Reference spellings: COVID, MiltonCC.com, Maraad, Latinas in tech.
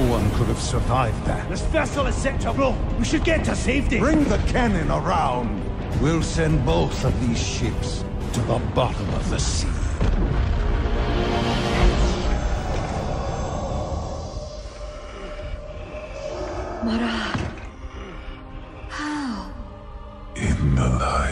No one could have survived that. This vessel is set to blow. We should get to safety. Bring the cannon around. We'll send both of these ships to the bottom of the sea. Maraad. How? In the light.